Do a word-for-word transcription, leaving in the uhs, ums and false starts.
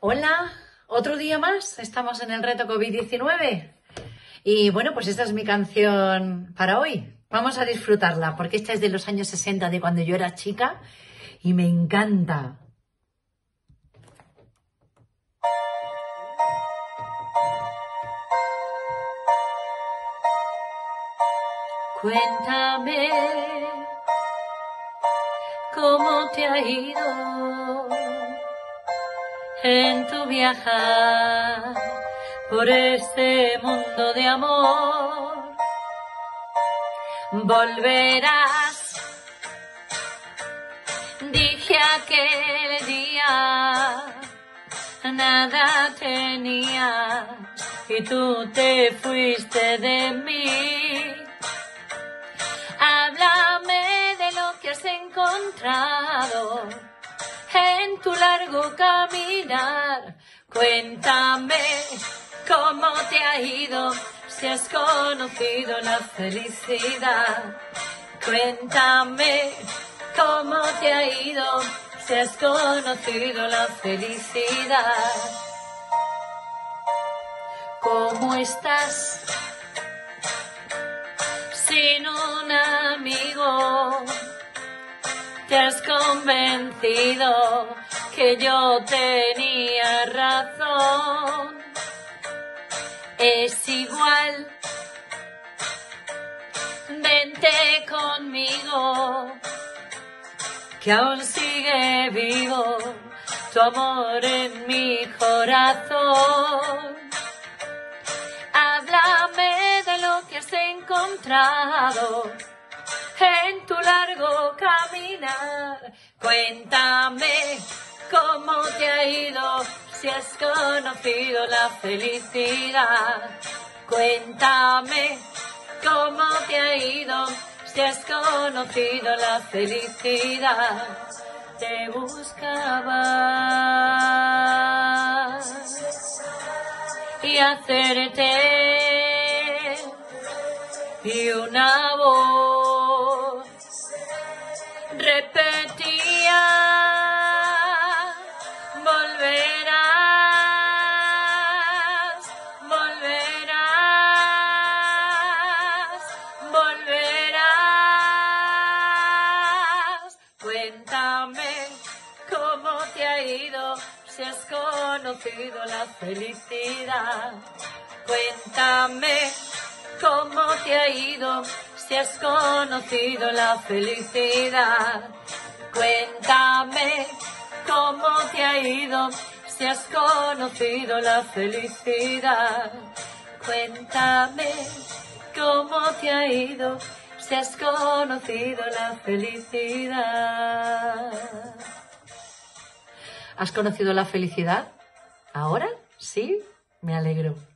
Hola, otro día más, estamos en el reto COVID diecinueve y bueno, pues esta es mi canción para hoy. Vamos a disfrutarla porque esta es de los años sesenta, de cuando yo era chica y me encanta. Cuéntame cómo te ha ido en tu viajar por este mundo de amor. Volverás, dije aquel día, nada tenías y tú te fuiste de mí. Háblame de lo que has encontrado en tu largo caminar. Cuéntame cómo te ha ido, si has conocido la felicidad. Cuéntame cómo te ha ido, si has conocido la felicidad. ¿Cómo estás sin un amigo? Te has convencido que yo tenía razón. Es igual, vente conmigo, que aún sigue vivo tu amor en mi corazón. Háblame de lo que has encontrado en tu largo caminar. Cuéntame cómo te ha ido, si has conocido la felicidad. Cuéntame cómo te ha ido, si has conocido la felicidad. Te buscaba y hacerte y una voz repetía, volverás, volverás, volverás. Cuéntame cómo te ha ido, si has conocido la felicidad. Cuéntame cómo te ha ido, si has conocido la felicidad. Cuéntame cómo te ha ido, si has conocido la felicidad. Cuéntame cómo te ha ido, si has conocido la felicidad. ¿Has conocido la felicidad? ¿Ahora? ¿Sí? Me alegro.